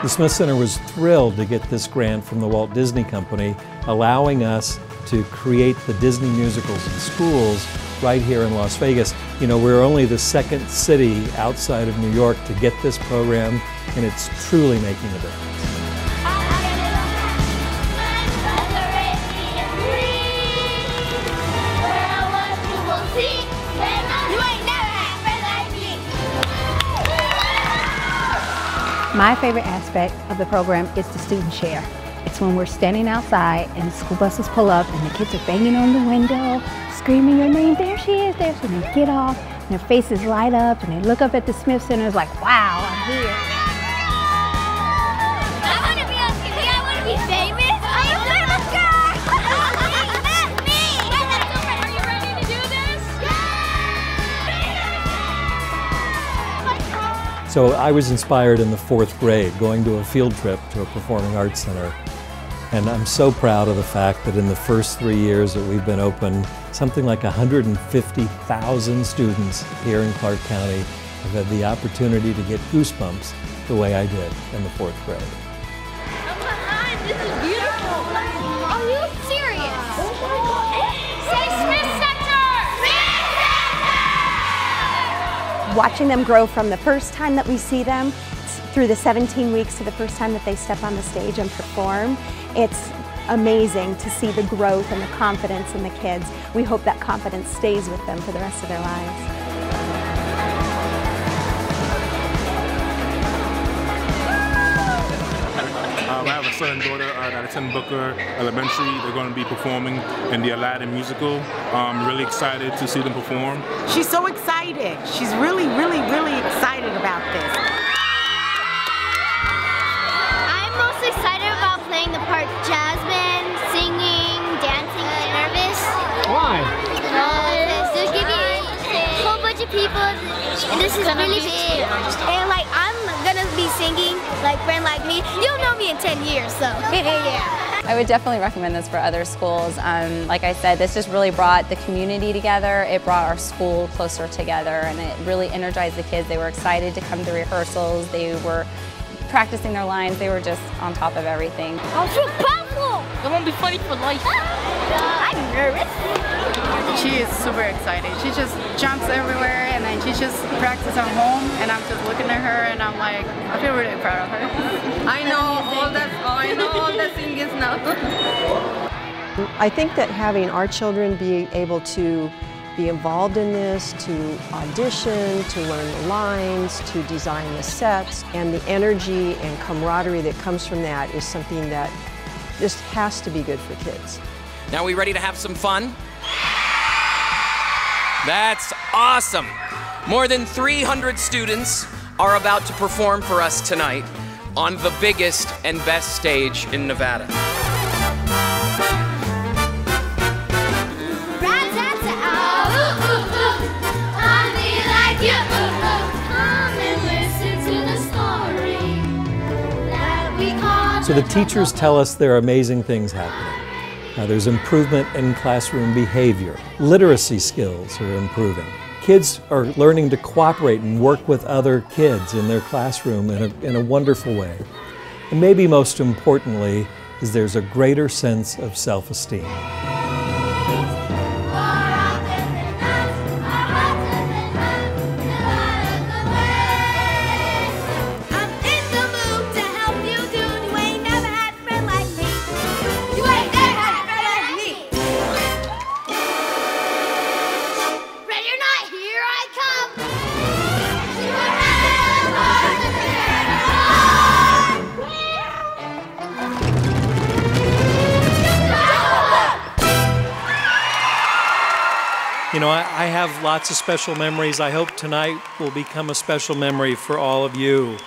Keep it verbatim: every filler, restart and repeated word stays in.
The Smith Center was thrilled to get this grant from the Walt Disney Company, allowing us to create the Disney musicals in schools right here in Las Vegas. You know, we're only the second city outside of New York to get this program, and it's truly making a difference. My favorite aspect of the program is the student share. It's when we're standing outside and school buses pull up and the kids are banging on the window, screaming your name, there she is, there she is, and they get off and their faces light up and they look up at the Smith Center and it's like, wow, I'm here. I want to be on T V, I want to be famous. I am famous girl! That's me! Are you ready to do this? Yeah! So I was inspired in the fourth grade, going to a field trip to a performing arts center. And I'm so proud of the fact that in the first three years that we've been open, something like one hundred fifty thousand students here in Clark County have had the opportunity to get goosebumps the way I did in the fourth grade. Oh my God, this is beautiful! Are you serious? Say Smith Center! Smith Center! Watching them grow from the first time that we see them through the seventeen weeks to the first time that they step on the stage and perform, it's amazing to see the growth and the confidence in the kids. We hope that confidence stays with them for the rest of their lives. Um, I have a son and daughter uh, that attend Booker Elementary. They're going to be performing in the Aladdin musical. I'm really excited to see them perform. She's so excited. She's really, really, really excited about this. People, this is really big, and like I'm gonna be singing like Friend Like Me. You'll know me in ten years, so yeah. I would definitely recommend this for other schools. Um, like I said, this just really brought the community together. It brought our school closer together, and it really energized the kids. They were excited to come to rehearsals. They were practicing their lines. They were just on top of everything. I'm so powerful. I'm gonna be funny for life. I'm nervous. She is super excited. She just jumps everywhere and then she just practices at home, and I'm just looking at her and I'm like, I feel really proud of her. I know all that, I know all that thing is now. I think that having our children be able to be involved in this, to audition, to learn the lines, to design the sets, and the energy and camaraderie that comes from that is something that just has to be good for kids. Now, are we ready to have some fun? That's awesome! More than three hundred students are about to perform for us tonight on the biggest and best stage in Nevada. So the teachers tell us there are amazing things happening. Uh, there's improvement in classroom behavior. Literacy skills are improving. Kids are learning to cooperate and work with other kids in their classroom in a, in a wonderful way. And maybe most importantly is there's a greater sense of self-esteem. You know, I, I have lots of special memories. I hope tonight will become a special memory for all of you.